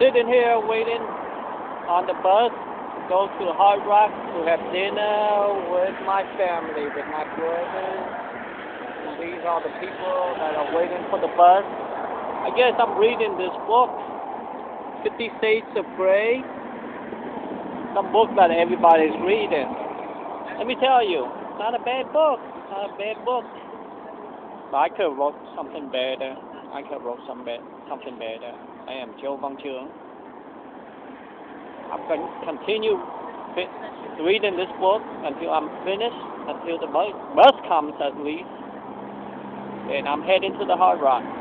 sitting here waiting on the bus to go to Hard Rock to have dinner with my family, with my brothers. And these are the people that are waiting for the bus. I guess I'm reading this book, 50 Shades of Grey. Some book that everybody's reading. Let me tell you, it's not a bad book. It's not a bad book. But I could have wrote something better. I could have wrote something better. I am Joe Van Truong. I'm going to continue reading this book until I'm finished, until the bus comes at least. And I'm heading to the Hard Rock.